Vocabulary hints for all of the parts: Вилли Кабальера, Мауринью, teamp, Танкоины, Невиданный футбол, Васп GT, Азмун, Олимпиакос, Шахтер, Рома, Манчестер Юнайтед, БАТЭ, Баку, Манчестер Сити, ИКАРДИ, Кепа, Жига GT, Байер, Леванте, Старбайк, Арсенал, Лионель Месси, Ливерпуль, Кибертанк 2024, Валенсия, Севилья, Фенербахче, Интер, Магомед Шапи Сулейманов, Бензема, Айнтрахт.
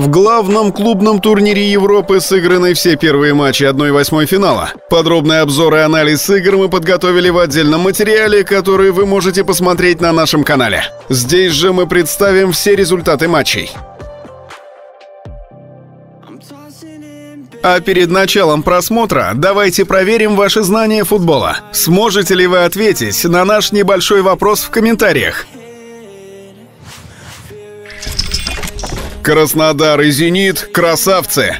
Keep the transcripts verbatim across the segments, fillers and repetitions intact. В главном клубном турнире Европы сыграны все первые матчи одна восьмая финала. Подробный обзор и анализ игр мы подготовили в отдельном материале, который вы можете посмотреть на нашем канале. Здесь же мы представим все результаты матчей. А перед началом просмотра давайте проверим ваши знания футбола. Сможете ли вы ответить на наш небольшой вопрос в комментариях? Краснодар и «Зенит» — красавцы!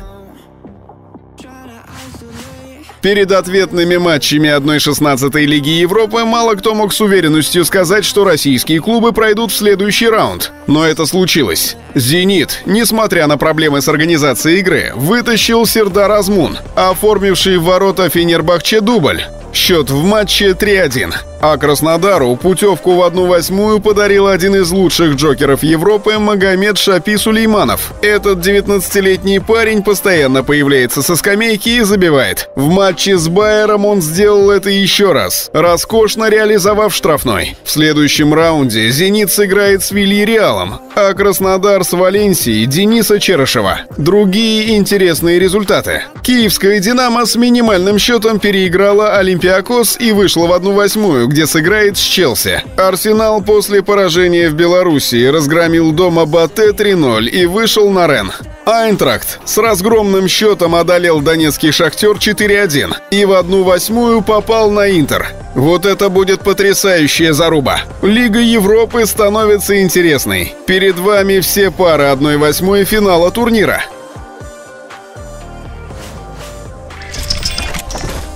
Перед ответными матчами одна шестнадцатая Лиги Европы мало кто мог с уверенностью сказать, что российские клубы пройдут в следующий раунд. Но это случилось. «Зенит», несмотря на проблемы с организацией игры, вытащил Сердар Азмун, оформивший в ворота Фенербахче дубль. Счет в матче три один. А Краснодару путевку в одна восьмая подарил один из лучших джокеров Европы Магомед Шапи Сулейманов. Этот девятнадцатилетний парень постоянно появляется со скамейки и забивает. В матче с Байером он сделал это еще раз, роскошно реализовав штрафной. В следующем раунде «Зенит» сыграет с Вильярреалом, а Краснодар с Валенсией Дениса Черышева. Другие интересные результаты. Киевская «Динамо» с минимальным счетом переиграла Олимпиакос и вышла в одна восьмая, где сыграет с Челси. Арсенал после поражения в Белоруссии разгромил дома БАТЭ три ноль и вышел на Рен. Айнтрахт с разгромным счетом одолел донецкий «Шахтер» четыре один и в одна восьмая попал на «Интер». Вот это будет потрясающая заруба. Лига Европы становится интересной. Перед вами все пары одна восьмая финала турнира.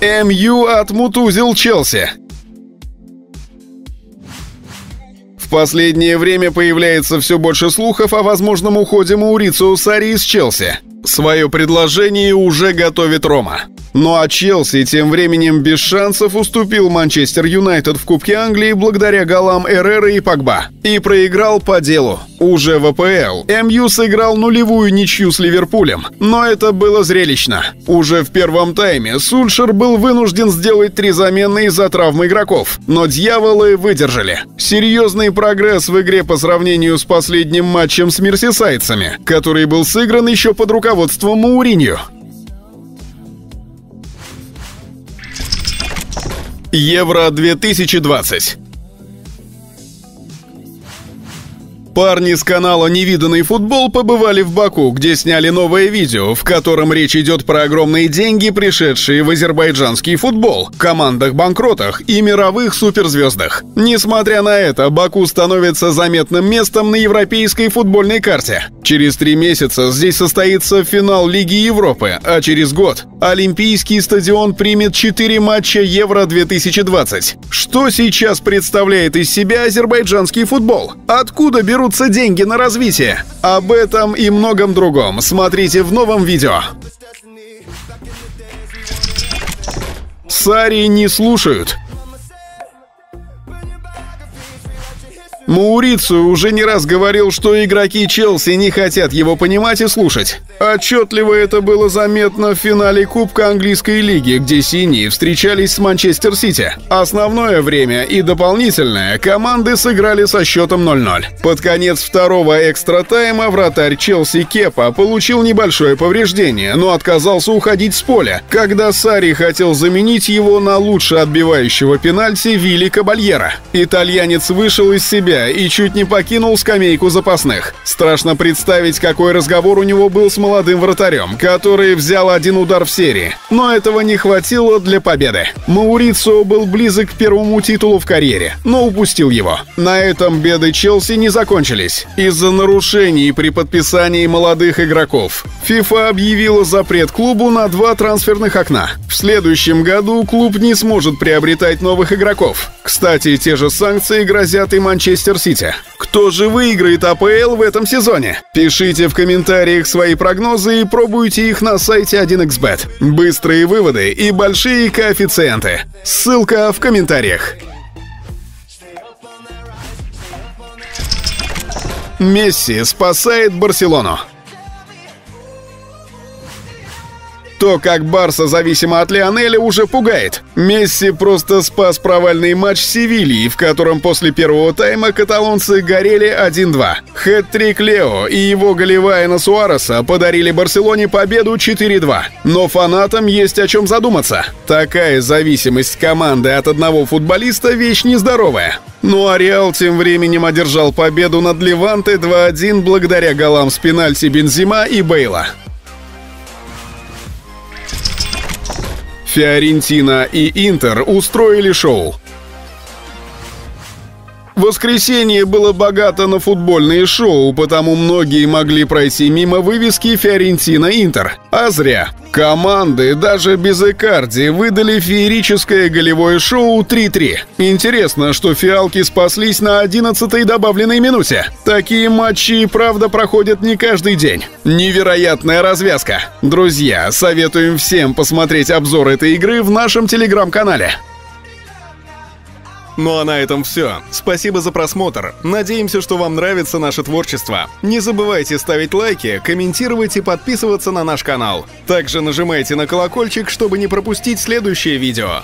эм ю отмутузил Челси. В последнее время появляется все больше слухов о возможном уходе Маурицио Сарри из Челси. Свое предложение уже готовит Рома. Ну а Челси тем временем без шансов уступил Манчестер Юнайтед в Кубке Англии благодаря голам Эррера и Погба. И проиграл по делу. Уже в а пэ эл эм ю сыграл нулевую ничью с Ливерпулем. Но это было зрелищно. Уже в первом тайме Сульшер был вынужден сделать три замены из-за травм игроков. Но дьяволы выдержали. Серьезный прогресс в игре по сравнению с последним матчем с мерсисайдцами, который был сыгран еще под руководством Мауринью. Евро две тысячи двадцать. Парни с канала «Невиданный футбол» побывали в Баку, где сняли новое видео, в котором речь идет про огромные деньги, пришедшие в азербайджанский футбол, командах-банкротах и мировых суперзвездах. Несмотря на это, Баку становится заметным местом на европейской футбольной карте. Через три месяца здесь состоится финал Лиги Европы, а через год Олимпийский стадион примет четыре матча Евро две тысячи двадцать. Что сейчас представляет из себя азербайджанский футбол? Откуда берут деньги на развитие? Об этом и многом другом смотрите в новом видео. Сарри не слушают. Маурицио уже не раз говорил, что игроки Челси не хотят его понимать и слушать. Отчетливо это было заметно в финале Кубка Английской лиги, где синие встречались с Манчестер Сити. Основное время и дополнительное команды сыграли со счетом ноль ноль. Под конец второго экстра-тайма вратарь Челси Кепа получил небольшое повреждение, но отказался уходить с поля, когда Сарри хотел заменить его на лучше отбивающего пенальти Вилли Кабальера. Итальянец вышел из себя и чуть не покинул скамейку запасных. Страшно представить, какой разговор у него был с молодым вратарем, который взял один удар в серии. Но этого не хватило для победы. Маурицио был близок к первому титулу в карьере, но упустил его. На этом беды Челси не закончились. Из-за нарушений при подписании молодых игроков FIFA объявила запрет клубу на два трансферных окна. В следующем году клуб не сможет приобретать новых игроков. Кстати, те же санкции грозят и Манчестер Сити. Кто же выиграет а пэ эл в этом сезоне? Пишите в комментариях свои прогнозы и пробуйте их на сайте один икс бет. Быстрые выводы и большие коэффициенты. Ссылка в комментариях. Месси спасает Барселону. то, как Барса зависимо от Лионеля, уже пугает. Месси просто спас провальный матч Севильи, в котором после первого тайма каталонцы горели один-два. Хэт-трик Лео и его голевая на Суареса подарили Барселоне победу четыре-два. Но фанатам есть о чем задуматься. Такая зависимость команды от одного футболиста – вещь нездоровая. Ну а Реал тем временем одержал победу над Леванте два-один благодаря голам с пенальти Бензима и Бейла. Фиорентина и Интер устроили шоу. Воскресенье было богато на футбольные шоу, потому многие могли пройти мимо вывески «Фиорентина-Интер». А зря. Команды даже без Икарди выдали феерическое голевое шоу три-три. Интересно, что фиалки спаслись на одиннадцатой добавленной минуте. Такие матчи и правда проходят не каждый день. Невероятная развязка. Друзья, советуем всем посмотреть обзор этой игры в нашем телеграм-канале. Ну а на этом все. Спасибо за просмотр. Надеемся, что вам нравится наше творчество. Не забывайте ставить лайки, комментировать и подписываться на наш канал. Также нажимайте на колокольчик, чтобы не пропустить следующее видео.